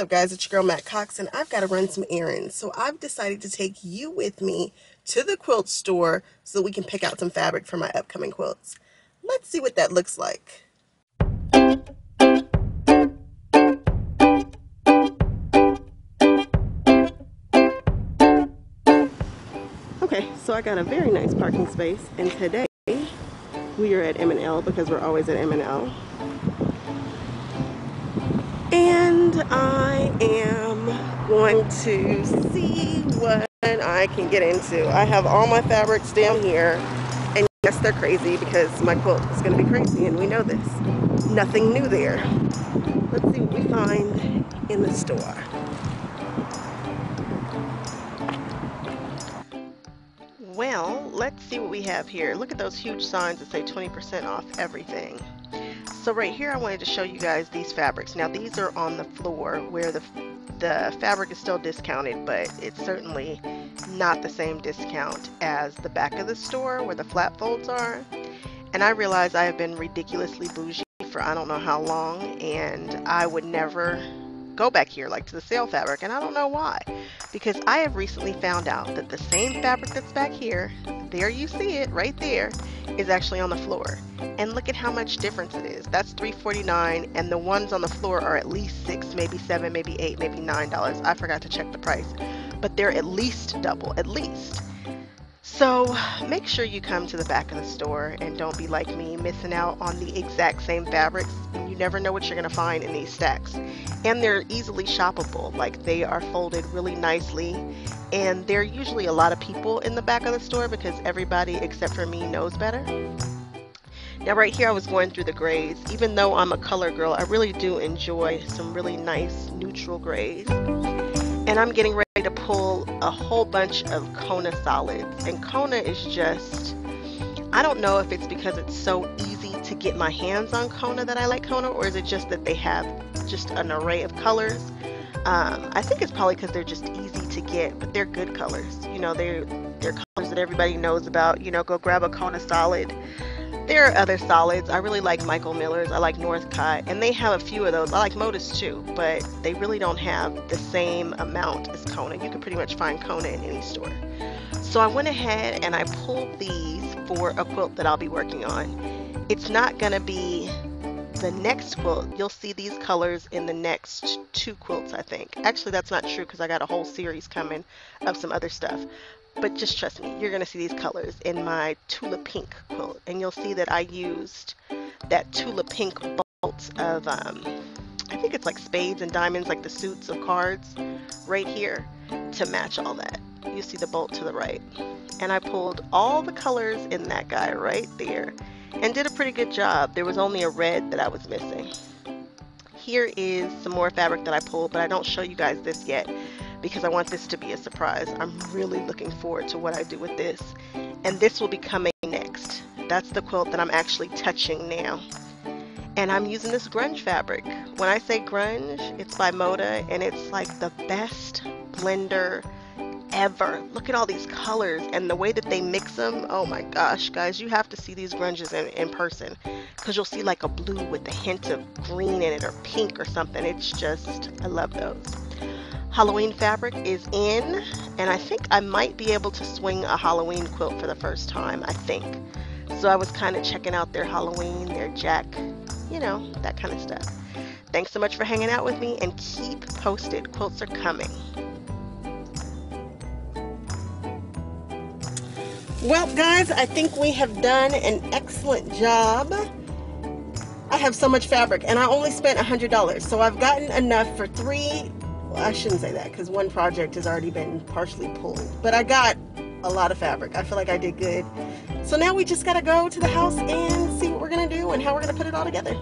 up, guys? It's your girl Matt Cox, and I've got to run some errands, so I've decided to take you with me to the quilt store so that we can pick out some fabric for my upcoming quilts. Let's see what that looks like. Okay, so I got a very nice parking space, and today we are at M&L because we're always at M&L. And I am going to see what I can get into. I have all my fabrics down here, and yes, they're crazy because my quilt is going to be crazy, and we know this. Nothing new there. Let's see what we find in the store. Well, let's see what we have here. Look at those huge signs that say 20% off everything. So right here I wanted to show you guys these fabrics. Now these are on the floor where the fabric is still discounted, but it's certainly not the same discount as the back of the store where the flat folds are. And I realize I have been ridiculously bougie for I don't know how long, and I would never go back here like to the sale fabric, and I don't know why, because I have recently found out that the same fabric that's back here, there you see it right there, is actually on the floor. And look at how much difference it is. That's $3.49, and the ones on the floor are at least $6, maybe $7, maybe $8, maybe $9. I forgot to check the price, but they're at least double, at least. So make sure you come to the back of the store and don't be like me, missing out on the exact same fabrics. You never know what you're going to find in these stacks. And they're easily shoppable, like they are folded really nicely. And there are usually a lot of people in the back of the store because everybody except for me knows better. Now right here I was going through the grays. Even though I'm a color girl, I really do enjoy some really nice neutral grays. And I'm getting ready to pull a whole bunch of Kona solids. And Kona is just, I don't know if it's because it's so easy to get my hands on Kona that I like Kona, or is it just that they have just an array of colors. I think it's probably because they're just easy to get, but they're good colors. You know, they're colors that everybody knows about. You know, go grab a Kona solid. There are other solids. I really like Michael Miller's. I like Northcott, and they have a few of those. I like Modus too, but they really don't have the same amount as Kona. You can pretty much find Kona in any store. So I went ahead and I pulled these for a quilt that I'll be working on. It's not going to be the next quilt. You'll see these colors in the next two quilts, I think. Actually, that's not true because I got a whole series coming of some other stuff. But just trust me, you're going to see these colors in my Tula Pink quilt. And you'll see that I used that Tula Pink bolt of, I think it's like spades and diamonds, like the suits of cards right here to match all that. You see the bolt to the right. And I pulled all the colors in that guy right there and did a pretty good job. There was only a red that I was missing. Here is some more fabric that I pulled, but I don't show you guys this yet, because I want this to be a surprise. I'm really looking forward to what I do with this. And this will be coming next. That's the quilt that I'm actually touching now. And I'm using this grunge fabric. When I say grunge, it's by Moda, and it's like the best blender ever. Look at all these colors and the way that they mix them. Oh my gosh, guys, you have to see these grunges in person, because you'll see like a blue with a hint of green in it or pink or something. It's just, I love those. Halloween fabric is in, and I think I might be able to swing a Halloween quilt for the first time, I think. So I was kind of checking out their Halloween, their Jack, you know, that kind of stuff. Thanks so much for hanging out with me, and keep posted. Quilts are coming. Well, guys, I think we have done an excellent job. I have so much fabric, and I only spent $100, so I've gotten enough for three. Well, I shouldn't say that because one project has already been partially pulled, but I got a lot of fabric. I feel like I did good. So now we just got to go to the house and see what we're going to do and how we're going to put it all together.